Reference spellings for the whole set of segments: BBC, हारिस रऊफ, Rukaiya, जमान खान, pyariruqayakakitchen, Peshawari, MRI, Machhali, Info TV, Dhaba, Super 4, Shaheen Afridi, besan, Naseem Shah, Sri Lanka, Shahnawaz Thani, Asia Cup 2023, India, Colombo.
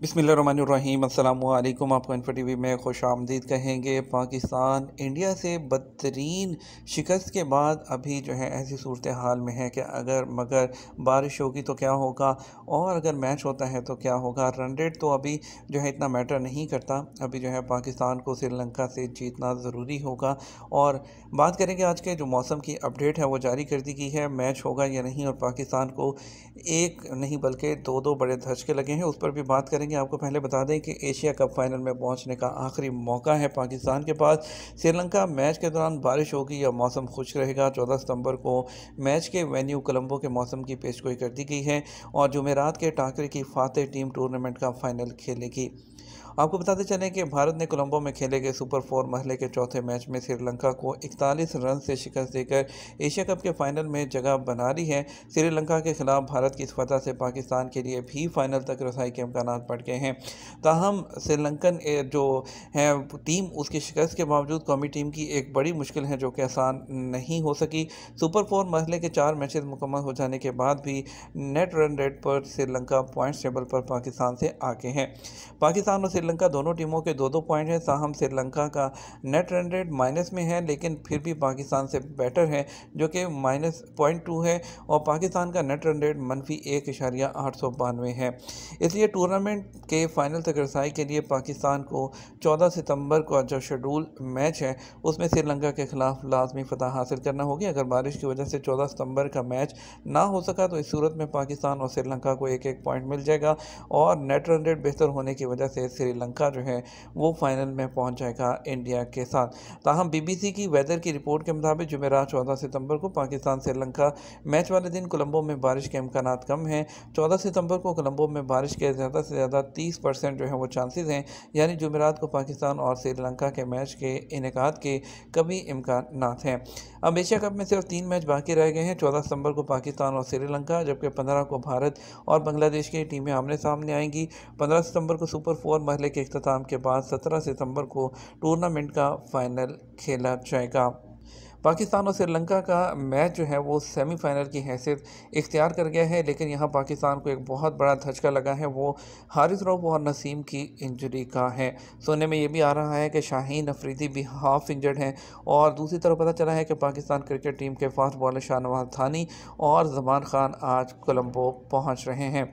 बिस्मिल्लाहिर्रहमानिर्रहीम, अस्सलाम वालेकुम। आपको इन्फो टीवी में खुश आमदीद कहेंगे। पाकिस्तान इंडिया से बदतरीन शिकस्त के बाद अभी जो है ऐसी सूरत हाल में है कि अगर मगर बारिश होगी तो क्या होगा, और अगर मैच होता है तो क्या होगा। रन रेट तो अभी जो है इतना मैटर नहीं करता, अभी जो है पाकिस्तान को श्रीलंका से जीतना ज़रूरी होगा। और बात करेंगे आज के जो मौसम की अपडेट है वो जारी कर दी गई है, मैच होगा या नहीं, और पाकिस्तान को एक नहीं बल्कि दो बड़े धचके लगे हैं, उस पर भी बात करेंगे। आपको पहले बता दें कि एशिया कप फाइनल में पहुंचने का आखिरी मौका है पाकिस्तान के पास। श्रीलंका मैच के दौरान बारिश होगी या मौसम खुश रहेगा। 14 सितंबर को मैच के वेन्यू कोलंबो के मौसम की पेशगोई कर दी गई है, और जुमेरात के टाकरे की फातेह टीम टूर्नामेंट का फाइनल खेलेगी। आपको बताते चलें कि भारत ने कोलंबो में खेले गए सुपर 4 मरहले के चौथे मैच में श्रीलंका को 41 रन से शिकस्त देकर एशिया कप के फाइनल में जगह बना ली है। श्रीलंका के खिलाफ भारत की इस फतह से पाकिस्तान के लिए भी फाइनल तक रसाई के इम्कान बढ़ गए हैं। ताहम श्रीलंकन जो है टीम, उसकी शिकस्त के बावजूद कौमी टीम की एक बड़ी मुश्किल है जो कि आसान नहीं हो सकी। सुपर 4 मरहले के 4 मैचेस मुकम्मल हो जाने के बाद भी नेट रन रेट पर श्रीलंका पॉइंट्स टेबल पर पाकिस्तान से आगे हैं। पाकिस्तान और श्रीलंका दोनों टीमों के 2-2 पॉइंट हैं। ताहम श्रीलंका का नेट रन रेट माइनस में है, लेकिन फिर भी पाकिस्तान से बेटर है जो कि -0.2 है, और पाकिस्तान का नेट रन रेट -1.892 है। इसलिए टूर्नामेंट के फाइनल तक रसाई के लिए पाकिस्तान को 14 सितंबर को जो शेड्यूल मैच है उसमें श्रीलंका के खिलाफ लाजमी फतह हासिल करना होगी। अगर बारिश की वजह से 14 सितंबर का मैच ना हो सका तो इस सूरत में पाकिस्तान और श्रीलंका को 1-1 पॉइंट मिल जाएगा, और नेट रन रेट बेहतर होने की वजह से श्रीलंका जो है वो फाइनल में पहुंच जाएगा इंडिया के साथ। ताहम BBC की वेदर की रिपोर्ट के मुताबिक जुमेरात 14 सितंबर को पाकिस्तान श्रीलंका मैच वाले दिन कोलंबो में बारिश के इम्कान कम हैं। 14 सितंबर को कोलंबो में बारिश के ज़्यादा से ज़्यादा 30% जो है वो चांसेस हैं, यानी जुमेरात को पाकिस्तान और श्रीलंका के मैच के इनेकाद के कभी इम्कानात हैं। अब एशिया कप में सिर्फ 3 मैच बाकी रह गए हैं। 14 सितंबर को पाकिस्तान और श्रीलंका, जबकि 15 को भारत और बांग्लादेश की टीमें आमने सामने आएंगी। 15 सितंबर को सुपर 4 मरहले के इख्तिताम के बाद 17 सितंबर को टूर्नामेंट का फाइनल खेला जाएगा। पाकिस्तान और श्रीलंका का मैच जो है वो सेमीफाइनल की हैसियत इख्तियार कर गया है, लेकिन यहाँ पाकिस्तान को एक बहुत बड़ा धचका लगा है, वो हारिस रऊफ और नसीम की इंजरी का है। सुनने में ये भी आ रहा है कि शाहीन अफरीदी भी हाफ इंजर्ड हैं, और दूसरी तरफ पता चला है कि पाकिस्तान क्रिकेट टीम के फास्ट बॉलर शाहनवाज थानी और जमान खान आज कोलंबो पहुँच रहे हैं।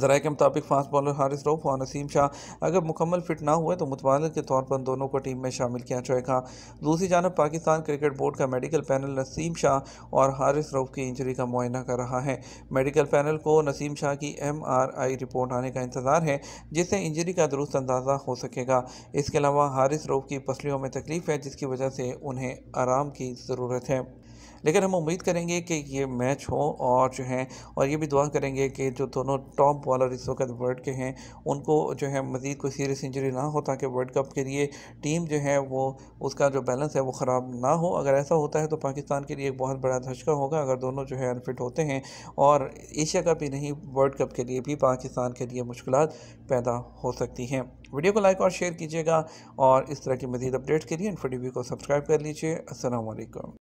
ज़राए के मुताबिक फास्ट बॉलर हारिस रऊफ और नसीम शाह अगर मुकम्मल फिट ना हुए तो मुतबादल के तौर पर दोनों को टीम में शामिल किया जाएगा। दूसरी जानब पाकिस्तान क्रिकेट बोर्ड का मेडिकल पैनल नसीम शाह और हारिस रऊफ की इंजरी का मुआयना कर रहा है। मेडिकल पैनल को नसीम शाह की MRI रिपोर्ट आने का इंतज़ार है, जिससे इंजरी का दुरुस्त अंदाज़ा हो सकेगा। इसके अलावा हारिस रऊफ की पसलियों में तकलीफ़ है, जिसकी वजह से उन्हें आराम की ज़रूरत है। लेकिन हम उम्मीद करेंगे कि ये मैच हो, और जो है और ये भी दुआ करेंगे कि जो दोनों टॉप बॉलर इस वक्त वर्ल्ड के हैं उनको जो है मज़ीद कोई सीरियस इंजरी ना हो, ताकि वर्ल्ड कप के लिए टीम जो है वो उसका जो बैलेंस है वो ख़राब ना हो। अगर ऐसा होता है तो पाकिस्तान के लिए एक बहुत बड़ा धचका होगा अगर दोनों जो है अनफिट होते हैं, और एशिया कप ही नहीं वर्ल्ड कप के लिए भी पाकिस्तान के लिए मुश्किलात पैदा हो सकती हैं। वीडियो को लाइक और शेयर कीजिएगा, और इस तरह की मज़ीद अपडेट्स के लिए इन्फो टीवी को सब्सक्राइब कर लीजिए। अस्सलाम वालेकुम।